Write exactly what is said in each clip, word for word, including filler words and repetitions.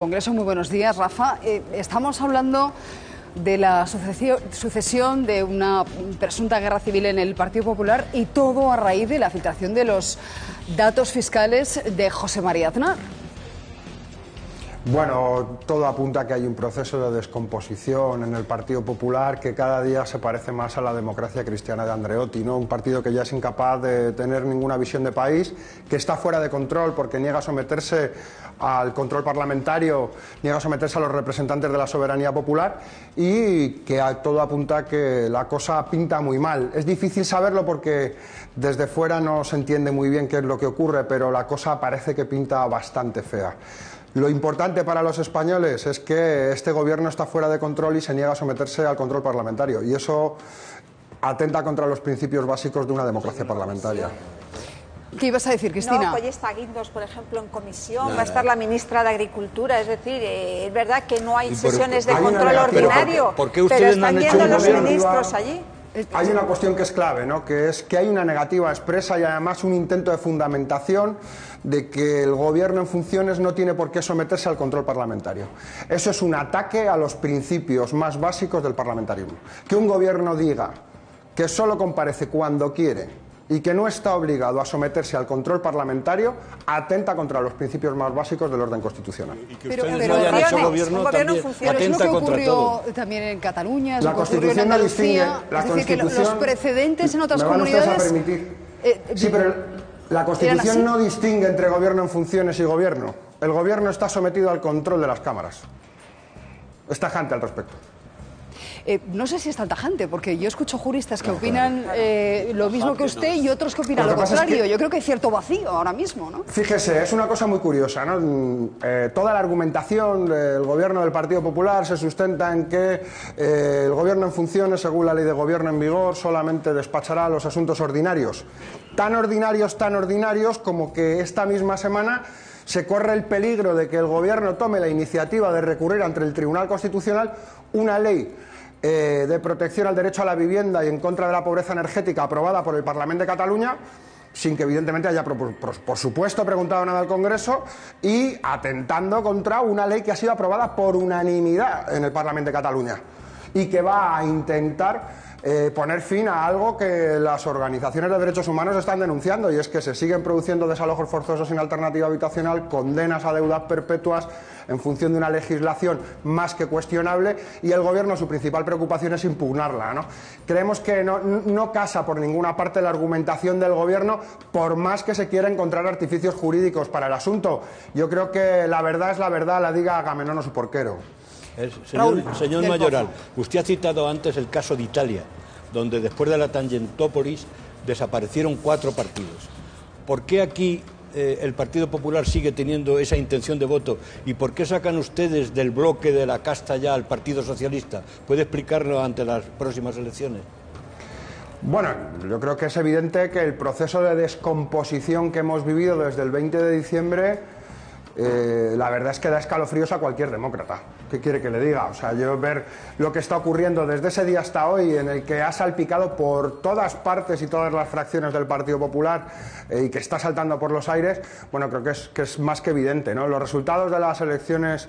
Congreso, muy buenos días, Rafa. Eh, estamos hablando de la sucesión de una presunta guerra civil en el Partido Popular y todo a raíz de la filtración de los datos fiscales de José María Aznar. Bueno, todo apunta a que hay un proceso de descomposición en el Partido Popular que cada día se parece más a la democracia cristiana de Andreotti, ¿no? Un partido que ya es incapaz de tener ninguna visión de país, que está fuera de control porque niega a someterse al control parlamentario, niega a someterse a los representantes de la soberanía popular y que a todo apunta a que la cosa pinta muy mal. Es difícil saberlo porque desde fuera no se entiende muy bien qué es lo que ocurre, pero la cosa parece que pinta bastante fea. Lo importante para los españoles es que este gobierno está fuera de control y se niega a someterse al control parlamentario. Y eso atenta contra los principios básicos de una democracia parlamentaria. ¿Qué ibas a decir, Cristina? No, hoy está Guindos, por ejemplo, en comisión, no, no. va a estar la ministra de Agricultura, es decir, eh, es verdad que no hay sesiones de control ordinario, pero están yendo los ministros allí. Hay una cuestión que es clave, ¿no? Que es que hay una negativa expresa y además un intento de fundamentación de que el gobierno en funciones no tiene por qué someterse al control parlamentario. Eso es un ataque a los principios más básicos del parlamentarismo. Que un gobierno diga que solo comparece cuando quiere y que no está obligado a someterse al control parlamentario, atenta contra los principios más básicos del orden constitucional. Y que pero, pero no hayan hecho gobierno, gobierno también, atenta es lo que ocurrió todo. También en Cataluña, es la lo que ocurrió en Andalucía, la es decir, que los precedentes en otras comunidades... Eh, sí, pero la Constitución no distingue entre gobierno en funciones y gobierno. El gobierno está sometido al control de las cámaras. Es tajante al respecto. Eh, no sé si es tan tajante, porque yo escucho juristas que opinan eh, lo mismo que usted y otros que opinan lo contrario. Yo creo que hay cierto vacío ahora mismo, ¿no? Fíjese, es una cosa muy curiosa, ¿no? Eh, toda la argumentación del gobierno del Partido Popular se sustenta en que eh, el gobierno en funciones, según la ley de gobierno en vigor, solamente despachará los asuntos ordinarios. Tan ordinarios, tan ordinarios, como que esta misma semana se corre el peligro de que el gobierno tome la iniciativa de recurrir ante el Tribunal Constitucional una ley Eh, de protección al derecho a la vivienda y en contra de la pobreza energética aprobada por el Parlamento de Cataluña, sin que evidentemente haya, por, por, por supuesto, preguntado nada al Congreso y atentando contra una ley que ha sido aprobada por unanimidad en el Parlamento de Cataluña y que va a intentar Eh, poner fin a algo que las organizaciones de derechos humanos están denunciando, y es que se siguen produciendo desalojos forzosos sin alternativa habitacional, condenas a deudas perpetuas en función de una legislación más que cuestionable, y el gobierno su principal preocupación es impugnarla, ¿no? Creemos que no, no casa por ninguna parte la argumentación del gobierno, por más que se quiera encontrar artificios jurídicos para el asunto. Yo creo que la verdad es la verdad, la diga Agamenón o su porquero. El señor, señor Mayoral, usted ha citado antes el caso de Italia, donde después de la Tangentópolis desaparecieron cuatro partidos. ¿Por qué aquí eh, el Partido Popular sigue teniendo esa intención de voto? ¿Y por qué sacan ustedes del bloque de la casta ya al Partido Socialista? ¿Puede explicarlo ante las próximas elecciones? Bueno, yo creo que es evidente que el proceso de descomposición que hemos vivido desde el veinte de diciembre... Eh, la verdad es que da escalofríos a cualquier demócrata. ¿Qué quiere que le diga? O sea, yo ver lo que está ocurriendo desde ese día hasta hoy, en el que ha salpicado por todas partes y todas las fracciones del Partido Popular eh, y que está saltando por los aires, bueno, creo que es, que es más que evidente, ¿no? Los resultados de las elecciones,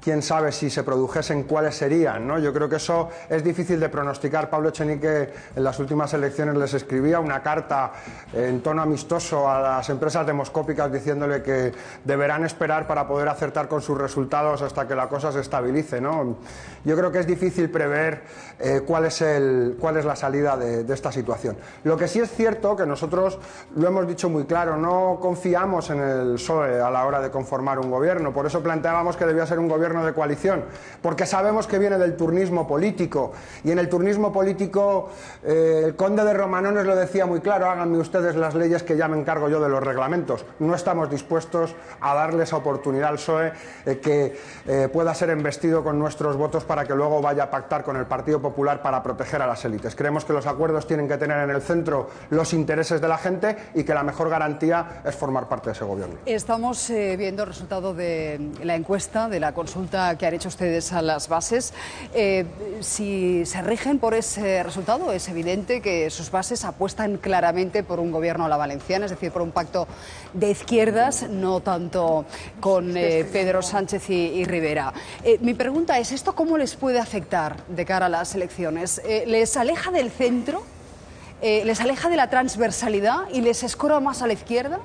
quién sabe si se produjesen cuáles serían, ¿no? Yo creo que eso es difícil de pronosticar. Pablo Echenique en las últimas elecciones les escribía una carta en tono amistoso a las empresas demoscópicas diciéndole que deberán esperar para poder acertar con sus resultados hasta que la cosa se estabilice, ¿no? Yo creo que es difícil prever eh, cuál es el, cuál es la salida de, de esta situación. Lo que sí es cierto que nosotros lo hemos dicho muy claro, no confiamos en el P S O E a la hora de conformar un gobierno, por eso planteábamos que debía ser un gobierno de coalición, porque sabemos que viene del turnismo político, y en el turnismo político eh, el conde de Romanones lo decía muy claro: háganme ustedes las leyes que ya me encargo yo de los reglamentos. No estamos dispuestos a darle esa oportunidad al P S O E eh, que eh, pueda ser embestido con nuestros votos para que luego vaya a pactar con el Partido Popular para proteger a las élites. Creemos que los acuerdos tienen que tener en el centro los intereses de la gente y que la mejor garantía es formar parte de ese gobierno. Estamos eh, viendo el resultado de la encuesta de la consulta consulta que han hecho ustedes a las bases, eh, si se rigen por ese resultado, es evidente que sus bases apuestan claramente por un gobierno a la valenciana, es decir, por un pacto de izquierdas, no tanto con eh, Pedro Sánchez y, y Rivera. Eh, mi pregunta es, ¿esto cómo les puede afectar de cara a las elecciones? Eh, ¿Les aleja del centro? Eh, ¿Les aleja de la transversalidad y les escora más a la izquierda?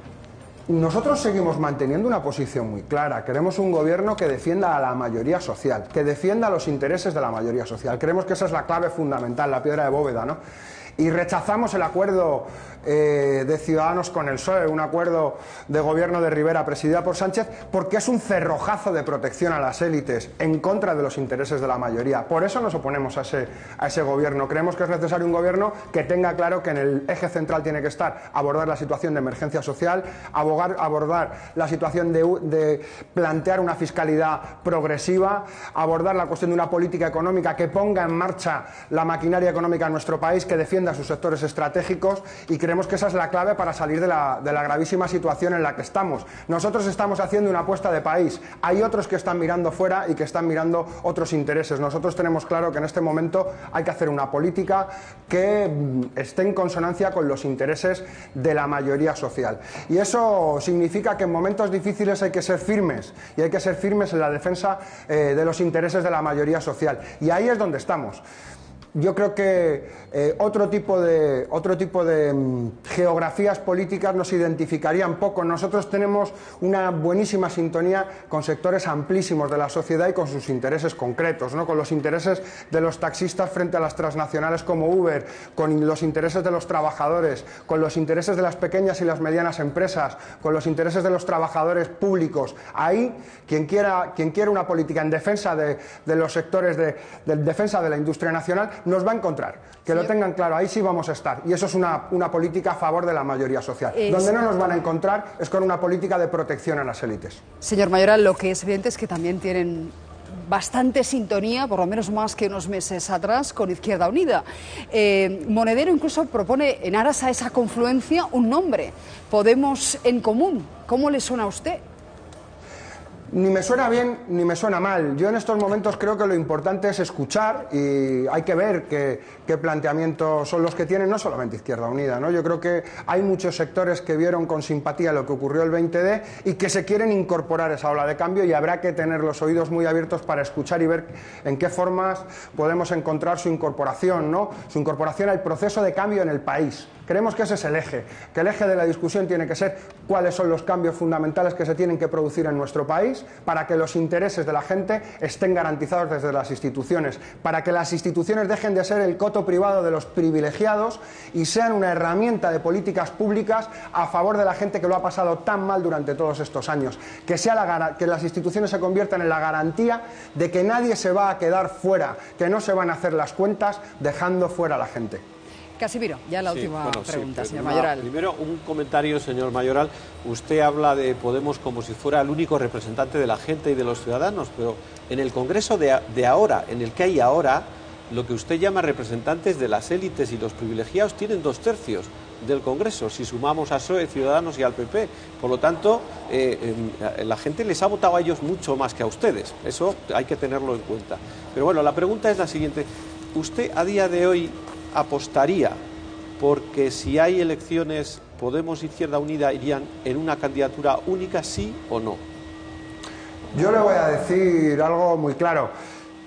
Nosotros seguimos manteniendo una posición muy clara. Queremos un gobierno que defienda a la mayoría social, que defienda los intereses de la mayoría social. Creemos que esa es la clave fundamental, la piedra de bóveda, ¿no? Y rechazamos el acuerdo eh, de Ciudadanos con el P S O E, un acuerdo de gobierno de Rivera presidida por Sánchez, porque es un cerrojazo de protección a las élites en contra de los intereses de la mayoría. Por eso nos oponemos a ese, a ese gobierno. Creemos que es necesario un gobierno que tenga claro que en el eje central tiene que estar abordar la situación de emergencia social, abogar, abordar la situación de, de plantear una fiscalidad progresiva, abordar la cuestión de una política económica que ponga en marcha la maquinaria económica en nuestro país, que defienda a sus sectores estratégicos, y creemos que esa es la clave para salir de la, de la gravísima situación en la que estamos. Nosotros estamos haciendo una apuesta de país. Hay otros que están mirando fuera y que están mirando otros intereses. Nosotros tenemos claro que en este momento hay que hacer una política que esté en consonancia con los intereses de la mayoría social. Y eso significa que en momentos difíciles hay que ser firmes, y hay que ser firmes en la defensa eh, de los intereses de la mayoría social. Y ahí es donde estamos. Yo creo que eh, otro tipo de, otro tipo de mm, geografías políticas nos identificarían poco. Nosotros tenemos una buenísima sintonía con sectores amplísimos de la sociedad y con sus intereses concretos, ¿no? Con los intereses de los taxistas frente a las transnacionales como Uber, con los intereses de los trabajadores, con los intereses de las pequeñas y las medianas empresas, con los intereses de los trabajadores públicos. Ahí, quien quiera, quien quiera una política en defensa de, de los sectores, de, de defensa de la industria nacional, nos va a encontrar, que lo tengan claro, ahí sí vamos a estar. Y eso es una, una política a favor de la mayoría social. Donde no nos van a encontrar es con una política de protección a las élites. Señor Mayoral, lo que es evidente es que también tienen bastante sintonía, por lo menos más que unos meses atrás, con Izquierda Unida. Eh, Monedero incluso propone, en aras a esa confluencia, un nombre: Podemos en Común. ¿Cómo le suena a usted? Ni me suena bien ni me suena mal. Yo en estos momentos creo que lo importante es escuchar, y hay que ver qué, qué planteamientos son los que tienen, no solamente Izquierda Unida, ¿no? Yo creo que hay muchos sectores que vieron con simpatía lo que ocurrió el veinte de y que se quieren incorporar a esa ola de cambio, y habrá que tener los oídos muy abiertos para escuchar y ver en qué formas podemos encontrar su incorporación, ¿no? Su incorporación al proceso de cambio en el país. Creemos que ese es el eje, que el eje de la discusión tiene que ser cuáles son los cambios fundamentales que se tienen que producir en nuestro país para que los intereses de la gente estén garantizados desde las instituciones, para que las instituciones dejen de ser el coto privado de los privilegiados y sean una herramienta de políticas públicas a favor de la gente que lo ha pasado tan mal durante todos estos años, que, sea la, que las instituciones se conviertan en la garantía de que nadie se va a quedar fuera, que no se van a hacer las cuentas dejando fuera a la gente. Casimiro, ya la sí, última bueno, pregunta, sí, señor Mayoral. Primero, un comentario, señor Mayoral. Usted habla de Podemos como si fuera el único representante de la gente y de los ciudadanos, pero en el Congreso de, de ahora, en el que hay ahora, lo que usted llama representantes de las élites y los privilegiados tienen dos tercios del Congreso, si sumamos a P S O E, Ciudadanos y al P P. Por lo tanto, eh, eh, la gente les ha votado a ellos mucho más que a ustedes. Eso hay que tenerlo en cuenta. Pero bueno, la pregunta es la siguiente. Usted, a día de hoy, apostaría porque si hay elecciones Podemos Izquierda Unida irían en una candidatura única, ¿sí o no? Yo le voy a decir algo muy claro.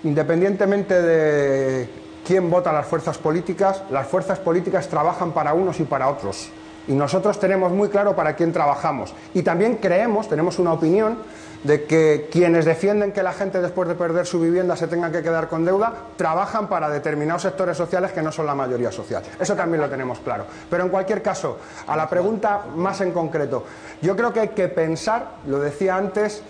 Independientemente de quién vota las fuerzas políticas, las fuerzas políticas trabajan para unos y para otros. Y nosotros tenemos muy claro para quién trabajamos. Y también creemos, tenemos una opinión, de que quienes defienden que la gente después de perder su vivienda se tenga que quedar con deuda, trabajan para determinados sectores sociales que no son la mayoría social. Eso también lo tenemos claro. Pero en cualquier caso, a la pregunta más en concreto, yo creo que hay que pensar, lo decía antes,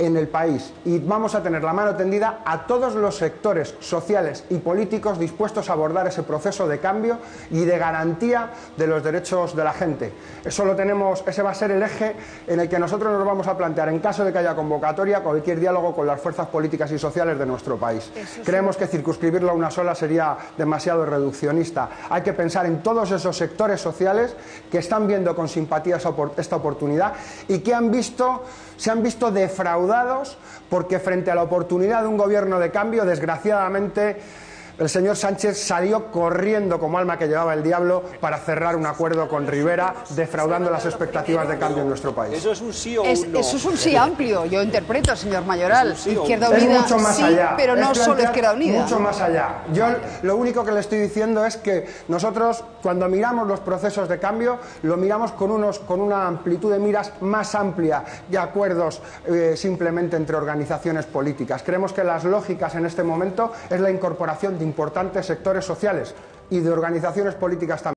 en el país, y vamos a tener la mano tendida a todos los sectores sociales y políticos dispuestos a abordar ese proceso de cambio y de garantía de los derechos de la gente. Eso lo tenemos, ese va a ser el eje en el que nosotros nos vamos a plantear en caso de que haya convocatoria cualquier diálogo con las fuerzas políticas y sociales de nuestro país. Eso Creemos sí. que circunscribirlo a una sola sería demasiado reduccionista. Hay que pensar en todos esos sectores sociales que están viendo con simpatía esta oportunidad y que han visto, se han visto defraudados endeudados porque frente a la oportunidad de un gobierno de cambio, desgraciadamente, el señor Sánchez salió corriendo como alma que llevaba el diablo para cerrar un acuerdo con Rivera, defraudando las expectativas de cambio en nuestro país. Eso es un sí o un no. Eso es un sí amplio, yo interpreto, señor Mayoral. Sí, Izquierda Unida es mucho más sí, allá. Pero no solo Izquierda Unida. Mucho más allá. Yo lo único que le estoy diciendo es que nosotros, cuando miramos los procesos de cambio, lo miramos con, unos, con una amplitud de miras más amplia de acuerdos eh, simplemente entre organizaciones políticas. Creemos que las lógicas en este momento es la incorporación de importantes sectores sociales y de organizaciones políticas también.